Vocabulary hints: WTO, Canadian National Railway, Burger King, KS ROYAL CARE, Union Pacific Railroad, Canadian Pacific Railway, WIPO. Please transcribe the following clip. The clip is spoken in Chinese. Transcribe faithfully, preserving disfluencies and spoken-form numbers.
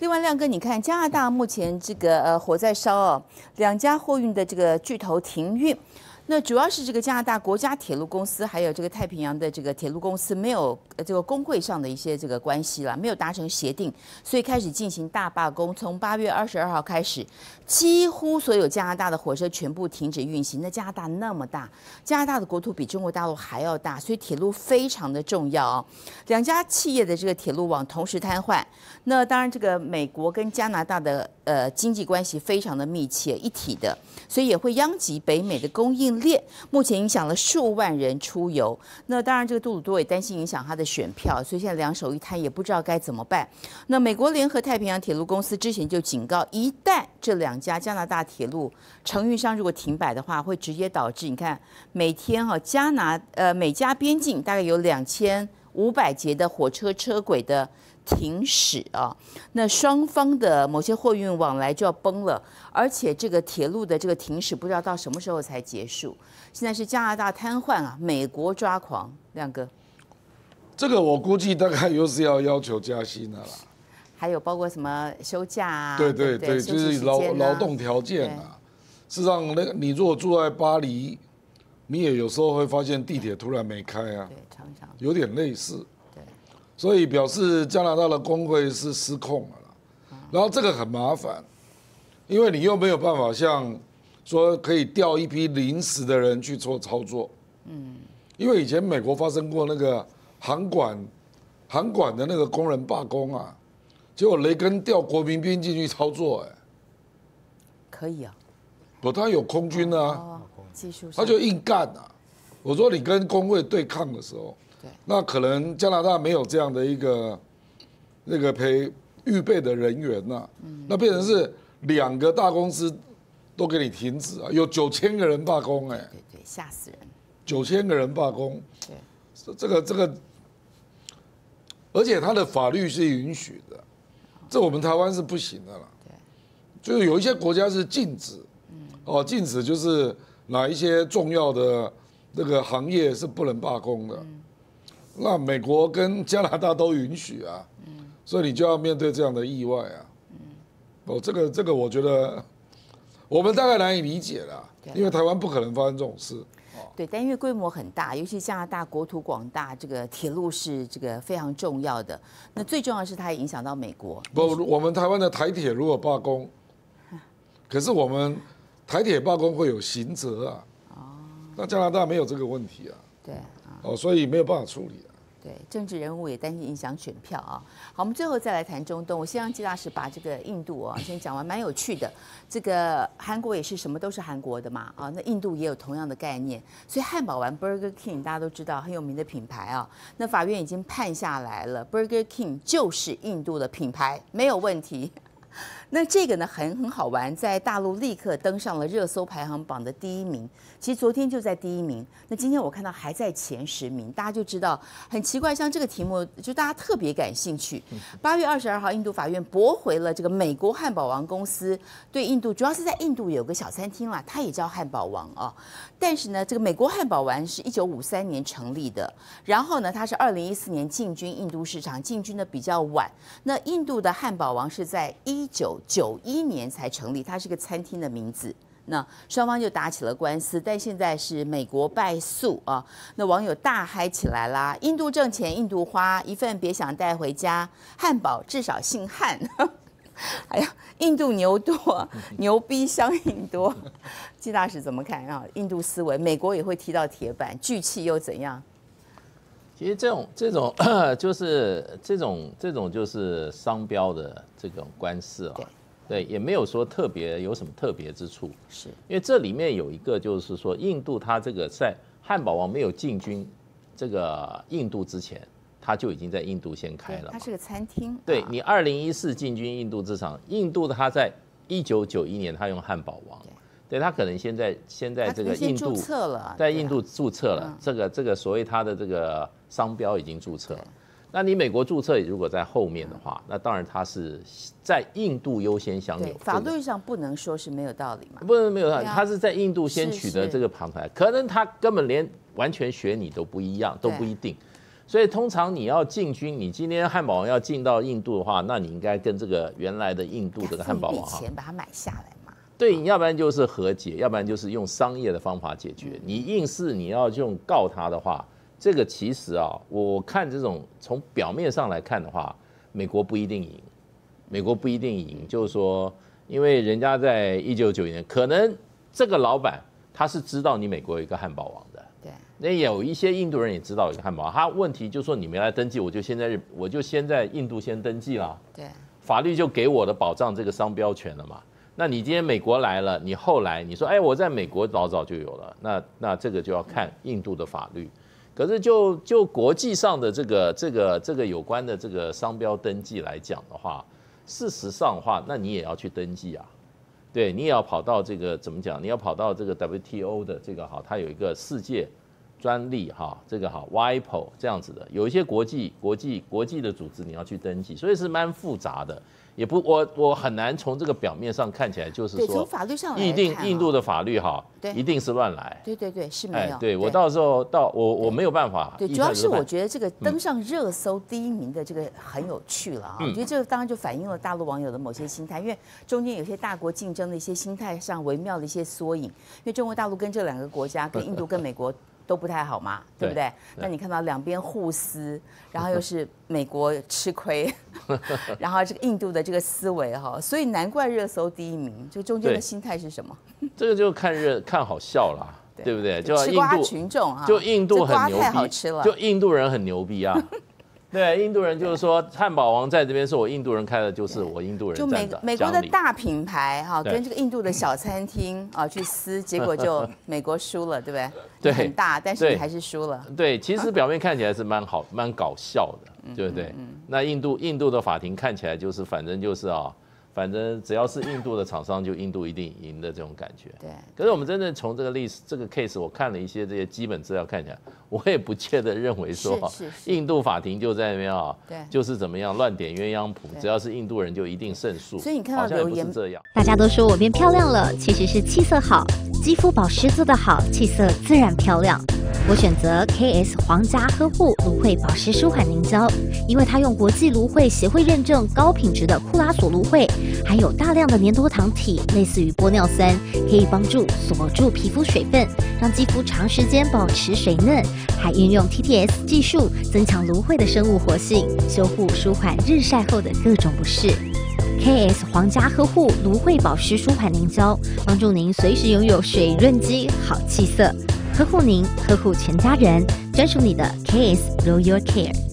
另外，亮哥，你看加拿大目前这个呃火在烧哦，两家货运的这个巨头停运，那主要是这个加拿大国家铁路公司还有这个太平洋的这个铁路公司没有呃这个工会上的一些这个关系啦，没有达成协定，所以开始进行大罢工。从八月二十二号开始，几乎所有加拿大的火车全部停止运行。那加拿大那么大，加拿大的国土比中国大陆还要大，所以铁路非常的重要哦。两家企业的这个铁路网同时瘫痪，那当然这个。 美国跟加拿大的呃经济关系非常的密切一体的，所以也会殃及北美的供应链。目前影响了数万人出游。那当然，这个杜鲁多也担心影响他的选票，所以现在两手一摊，也不知道该怎么办。那美国联合太平洋铁路公司之前就警告，一旦这两家加拿大铁路承运商如果停摆的话，会直接导致你看每天哈、哦、加拿呃美加边境大概有两千五百节的火车车轨的。 停驶啊，那双方的某些货运往来就要崩了，而且这个铁路的这个停驶不知道到什么时候才结束。现在是加拿大瘫痪啊，美国抓狂，亮哥。这个我估计大概又是要要求加薪的啦。还有包括什么休假啊？对对对，对对就是劳劳动条件啊。事实上，那个你如果住在巴黎，你也有时候会发现地铁突然没开啊。对，常常。有点类似。 所以表示加拿大的工会是失控了啦，然后这个很麻烦，因为你又没有办法像说可以调一批临时的人去做操作，嗯，因为以前美国发生过那个航管航管的那个工人罢工啊，结果雷根调国民兵进去操作，哎，可以啊，不，他有空军啊，技术，他就硬干啊，我说你跟工会对抗的时候。 那可能加拿大没有这样的一个那个培预备的人员呐、啊，那变成是两个大公司都给你停止啊，有九千个人罢工哎、欸，对对，吓死人，九千个人罢工，对，这个这个，而且它的法律是允许的，这我们台湾是不行的啦，对，就是有一些国家是禁止，哦，禁止就是哪一些重要的那个行业是不能罢工的。 那美国跟加拿大都允许啊，所以你就要面对这样的意外啊。哦，这个这个，我觉得我们大概难以理解啦，因为台湾不可能发生这种事。 对，但因为规模很大，尤其加拿大国土广大，这个铁路是这个非常重要的。那最重要的是它也影响到美国。不，我们台湾的台铁如果罢工，可是我们台铁罢工会有刑责啊。哦，那加拿大没有这个问题啊。对。 哦，所以没有办法处理啊。对，政治人物也担心影响选票啊。好，我们最后再来谈中东。我先让纪大使把这个印度啊先讲完，蛮有趣的。这个韩国也是什么都是韩国的嘛啊，那印度也有同样的概念。所以汉堡王 Burger King 大家都知道很有名的品牌啊，那法院已经判下来了 ，Burger King 就是印度的品牌，没有问题。 那这个呢，很很好玩，在大陆立刻登上了热搜排行榜的第一名。其实昨天就在第一名，那今天我看到还在前十名，大家就知道很奇怪。像这个题目，就大家特别感兴趣。八月二十二号，印度法院驳回了这个美国汉堡王公司对印度，主要是在印度有个小餐厅啦，它也叫汉堡王啊。但是呢，这个美国汉堡王是一九五三年成立的，然后呢，它是二零一四年进军印度市场，进军的比较晚。那印度的汉堡王是在一九 九一年才成立，它是个餐厅的名字。那双方就打起了官司，但现在是美国败诉啊。那网友大嗨起来啦！印度挣钱，印度花，一份别想带回家。汉堡至少姓汉。哎呀，印度牛多，牛逼相应多。纪大使怎么看啊？印度思维，美国也会踢到铁板，聚气又怎样？其实这种这种就是这种这种就是商标的这种官司啊。 对，也没有说特别有什么特别之处，是因为这里面有一个就是说，印度它这个在汉堡王没有进军这个印度之前，它就已经在印度先开了。它是个餐厅。对你二零一四进军印度市场，印度它在一九九一年它用汉堡王，对它可能现在现在这个印度注册了，在印度注册了这个这个所谓它的这个商标已经注册了。 那你美国注册如果在后面的话，那当然它是在印度优先享有。法律上不能说是没有道理嘛？不能没有道理，它是在印度先取得这个品牌，可能它根本连完全学你都不一样，都不一定。所以通常你要进军，你今天汉堡王要进到印度的话，那你应该跟这个原来的印度这个汉堡王哈，钱把它买下来嘛。对，你要不然就是和解，要不然就是用商业的方法解决。你硬是你要用告他的话，这个其实啊，我看这种从表面上来看的话，美国不一定赢，美国不一定赢，就是说，因为人家在一九九一年，可能这个老板他是知道你美国有一个汉堡王的。那有一些印度人也知道有汉堡，他问题就说你没来登记，我就先在我就先在印度先登记了，对，法律就给我的保障这个商标权了嘛。那你今天美国来了，你后来你说，哎，我在美国早早就有了，那那这个就要看印度的法律。可是就就国际上的这个这个这个有关的这个商标登记来讲的话，事实上的话，那你也要去登记啊。对，你也要跑到这个怎么讲？你要跑到这个 W T O 的这个哈，它有一个世界专利哈，这个哈 W I P O 这样子的，有一些国际国际国际的组织你要去登记，所以是蛮复杂的，也不我我很难从这个表面上看起来就是说，从法律上来看，一定印度的法律哈，一定是乱来，对对对，是没有，哎、对我到时候到我我没有办法，对，主要是我觉得这个登上热搜第一名的这个很有趣了啊，我觉得这个当然就反映了大陆网友的某些心态，因为中间有些大国竞争的一些心态上微妙的一些缩影，因为中国大陆跟这两个国家，跟印度跟美国。都不太好嘛，对不对？对对那你看到两边互撕，然后又是美国吃亏，然后这个印度的这个思维哈，所以难怪热搜第一名，就中间的心态是什么？这个就看热看好笑啦，对, 对不对？就吃瓜群众啊，就印度很牛逼，太好吃了，就印度人很牛逼啊。对，印度人就是说，汉堡王在这边是我印度人开的，就是我印度人站的。就美美国的大品牌哈、啊，跟这个印度的小餐厅啊去撕，结果就美国输了，对不对？对，很大，但是你还是输了。对，其实表面看起来是蛮好、蛮搞笑的，对不对？嗯嗯嗯那印度印度的法庭看起来就是，反正就是啊，反正只要是印度的厂商，就印度一定赢的这种感觉。对。可是我们真的从这个历史、这个 case， 我看了一些这些基本资料，看起来。我也不切的认为说，印度法庭就在那边啊，就是怎么样乱点鸳鸯谱，只要是印度人就一定胜诉。所以你看到留言这样，大家都说我变漂亮了，其实是气色好，肌肤保湿做得好，气色自然漂亮。我选择 K S 皇家呵护芦荟保湿舒缓凝胶，因为它用国际芦荟协会认证高品质的库拉索芦荟，含有大量的粘多糖体，类似于玻尿酸，可以帮助锁住皮肤水分，让肌肤长时间保持水嫩。还运用 T T S 技术增强芦荟的生物活性，修护舒缓日晒后的各种不适。K S 皇家呵护芦荟保湿舒缓凝胶，帮助您随时拥有水润肌、好气色，呵护您，呵护全家人，专属你的 K S ROYAL CARE。